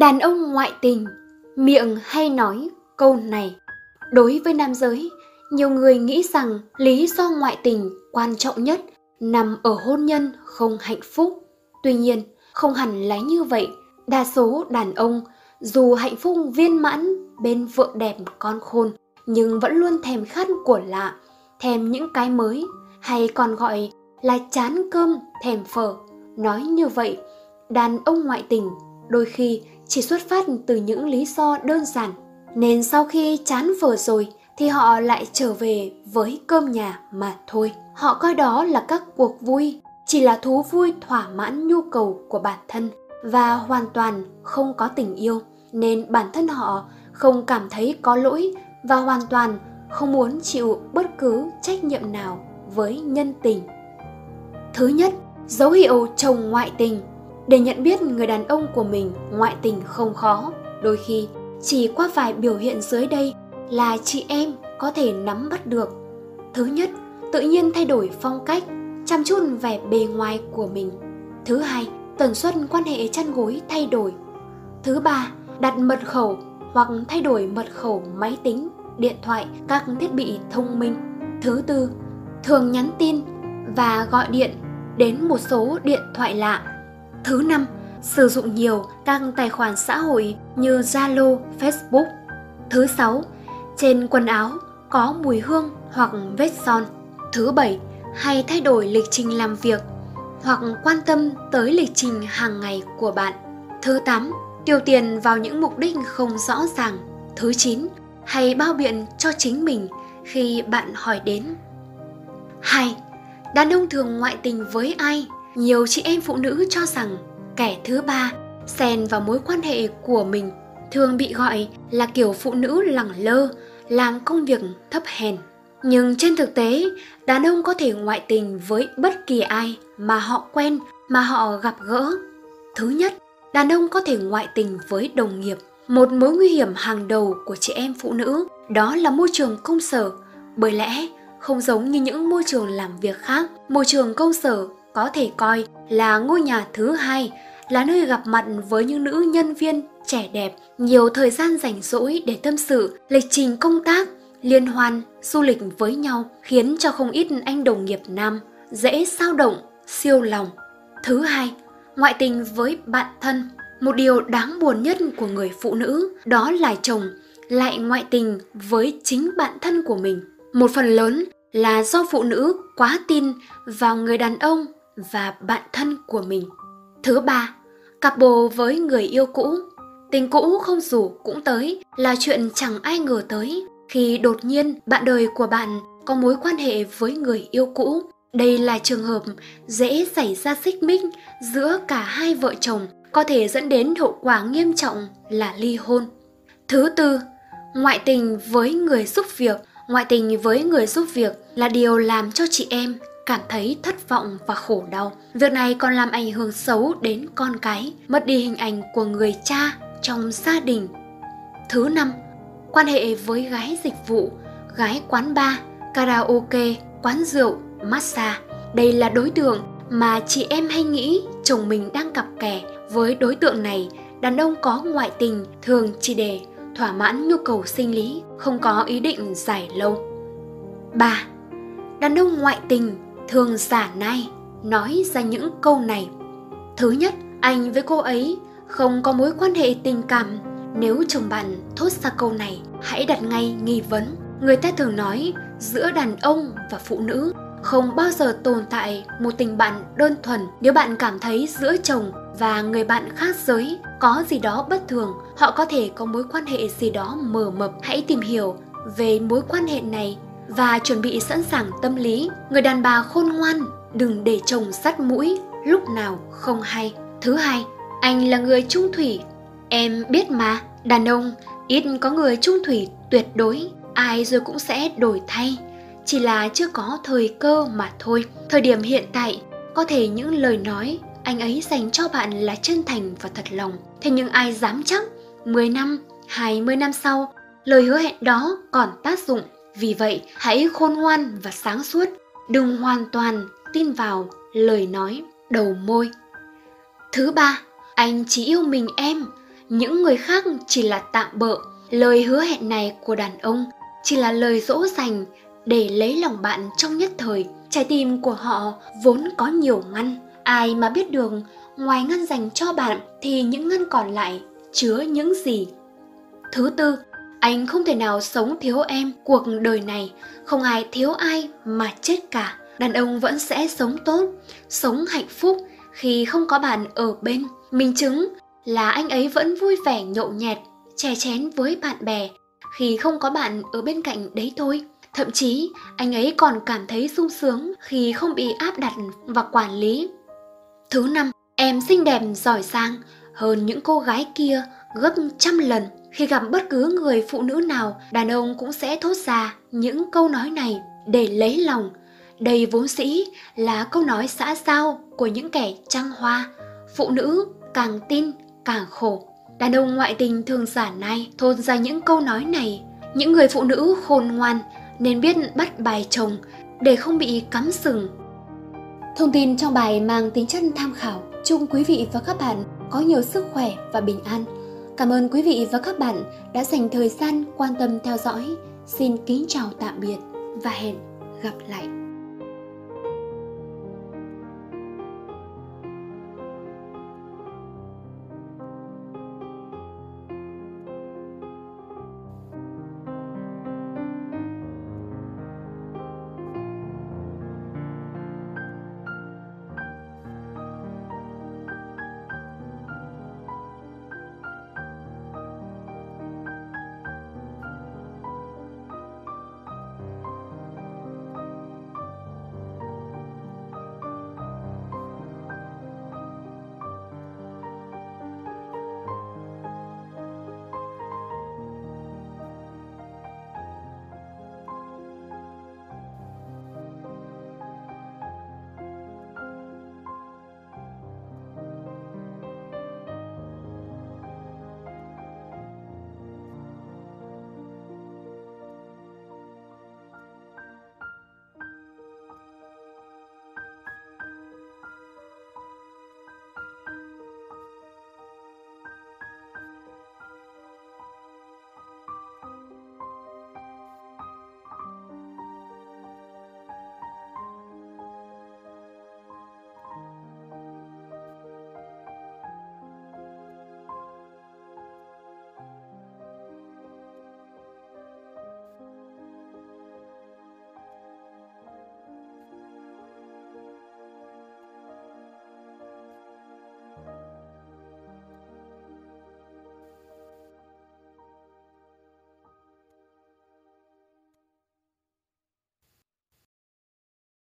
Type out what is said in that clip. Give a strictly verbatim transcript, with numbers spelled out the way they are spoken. Đàn ông ngoại tình, miệng hay nói câu này. Đối với nam giới, nhiều người nghĩ rằng lý do ngoại tình quan trọng nhất nằm ở hôn nhân không hạnh phúc. Tuy nhiên, không hẳn là như vậy. Đa số đàn ông, dù hạnh phúc viên mãn bên vợ đẹp con khôn, nhưng vẫn luôn thèm khát của lạ, thèm những cái mới, hay còn gọi là chán cơm thèm phở. Nói như vậy, đàn ông ngoại tình đôi khi chỉ xuất phát từ những lý do đơn giản, nên sau khi chán phở rồi thì họ lại trở về với cơm nhà mà thôi. Họ coi đó là các cuộc vui, chỉ là thú vui thỏa mãn nhu cầu của bản thân và hoàn toàn không có tình yêu, nên bản thân họ không cảm thấy có lỗi và hoàn toàn không muốn chịu bất cứ trách nhiệm nào với nhân tình. Thứ nhất, dấu hiệu chồng ngoại tình. Để nhận biết người đàn ông của mình ngoại tình không khó, đôi khi chỉ qua vài biểu hiện dưới đây là chị em có thể nắm bắt được. Thứ nhất, tự nhiên thay đổi phong cách, chăm chút vẻ bề ngoài của mình. Thứ hai, tần suất quan hệ chăn gối thay đổi. Thứ ba, đặt mật khẩu hoặc thay đổi mật khẩu máy tính, điện thoại, các thiết bị thông minh. Thứ tư, thường nhắn tin và gọi điện đến một số điện thoại lạ. Thứ năm, sử dụng nhiều các tài khoản xã hội như Zalo, Facebook. Thứ sáu, trên quần áo có mùi hương hoặc vết son. Thứ bảy, hay thay đổi lịch trình làm việc hoặc quan tâm tới lịch trình hàng ngày của bạn. Thứ tám, tiêu tiền vào những mục đích không rõ ràng. Thứ chín, hay bao biện cho chính mình khi bạn hỏi đến. hai. Đàn ông thường ngoại tình với ai? Nhiều chị em phụ nữ cho rằng kẻ thứ ba xen vào mối quan hệ của mình thường bị gọi là kiểu phụ nữ lẳng lơ, làm công việc thấp hèn. Nhưng trên thực tế, đàn ông có thể ngoại tình với bất kỳ ai mà họ quen, mà họ gặp gỡ. Thứ nhất, đàn ông có thể ngoại tình với đồng nghiệp. Một mối nguy hiểm hàng đầu của chị em phụ nữ đó là môi trường công sở. Bởi lẽ, không giống như những môi trường làm việc khác, môi trường công sở có thể coi là ngôi nhà thứ hai, là nơi gặp mặt với những nữ nhân viên trẻ đẹp, nhiều thời gian rảnh rỗi để tâm sự, lịch trình công tác, liên hoan, du lịch với nhau, khiến cho không ít anh đồng nghiệp nam dễ dao động, siêu lòng. Thứ hai, ngoại tình với bạn thân. Một điều đáng buồn nhất của người phụ nữ đó là chồng lại ngoại tình với chính bạn thân của mình. Một phần lớn là do phụ nữ quá tin vào người đàn ông và bạn thân của mình. Thứ ba, cặp bồ với người yêu cũ. Tình cũ không rủ cũng tới là chuyện chẳng ai ngờ tới khi đột nhiên bạn đời của bạn có mối quan hệ với người yêu cũ. Đây là trường hợp dễ xảy ra xích mích giữa cả hai vợ chồng, có thể dẫn đến hậu quả nghiêm trọng là ly hôn. Thứ tư, ngoại tình với người giúp việc. Ngoại tình với người giúp việc là điều làm cho chị em cảm thấy thất vọng và khổ đau. Việc này còn làm ảnh hưởng xấu đến con cái, mất đi hình ảnh của người cha trong gia đình. Thứ năm, quan hệ với gái dịch vụ, gái quán bar, karaoke, quán rượu, massage. Đây là đối tượng mà chị em hay nghĩ chồng mình đang cặp kè. Với đối tượng này, đàn ông có ngoại tình thường chỉ để thỏa mãn nhu cầu sinh lý, không có ý định dài lâu. ba. Đàn ông ngoại tình thường giả nai, nói ra những câu này. Thứ nhất, anh với cô ấy không có mối quan hệ tình cảm. Nếu chồng bạn thốt ra câu này, hãy đặt ngay nghi vấn. Người ta thường nói giữa đàn ông và phụ nữ không bao giờ tồn tại một tình bạn đơn thuần. Nếu bạn cảm thấy giữa chồng và người bạn khác giới có gì đó bất thường, họ có thể có mối quan hệ gì đó mờ mập, hãy tìm hiểu về mối quan hệ này và chuẩn bị sẵn sàng tâm lý. Người đàn bà khôn ngoan đừng để chồng sắt mũi lúc nào không hay. Thứ hai, anh là người trung thủy. Em biết mà, đàn ông ít có người trung thủy tuyệt đối, ai rồi cũng sẽ đổi thay, chỉ là chưa có thời cơ mà thôi. Thời điểm hiện tại, có thể những lời nói anh ấy dành cho bạn là chân thành và thật lòng. Thế nhưng ai dám chắc mười năm, hai mươi năm sau, lời hứa hẹn đó còn tác dụng. Vì vậy, hãy khôn ngoan và sáng suốt, đừng hoàn toàn tin vào lời nói đầu môi. Thứ ba, anh chỉ yêu mình em, những người khác chỉ là tạm bợ. Lời hứa hẹn này của đàn ông chỉ là lời dỗ dành để lấy lòng bạn trong nhất thời. Trái tim của họ vốn có nhiều ngăn, ai mà biết được ngoài ngăn dành cho bạn thì những ngăn còn lại chứa những gì. Thứ tư, anh không thể nào sống thiếu em. Cuộc đời này không ai thiếu ai mà chết cả. Đàn ông vẫn sẽ sống tốt, sống hạnh phúc khi không có bạn ở bên. Minh chứng là anh ấy vẫn vui vẻ nhậu nhẹt, chè chén với bạn bè khi không có bạn ở bên cạnh đấy thôi. Thậm chí anh ấy còn cảm thấy sung sướng khi không bị áp đặt và quản lý. Thứ năm, em xinh đẹp giỏi giang hơn những cô gái kia gấp trăm lần. Khi gặp bất cứ người phụ nữ nào, đàn ông cũng sẽ thốt ra những câu nói này để lấy lòng. Đây vốn dĩ là câu nói xã giao của những kẻ trăng hoa. Phụ nữ càng tin càng khổ. Đàn ông ngoại tình thường giả nai thốt ra những câu nói này. Những người phụ nữ khôn ngoan nên biết bắt bài chồng để không bị cắm sừng. Thông tin trong bài mang tính chất tham khảo. Chúc quý vị và các bạn có nhiều sức khỏe và bình an. Cảm ơn quý vị và các bạn đã dành thời gian quan tâm theo dõi. Xin kính chào tạm biệt và hẹn gặp lại.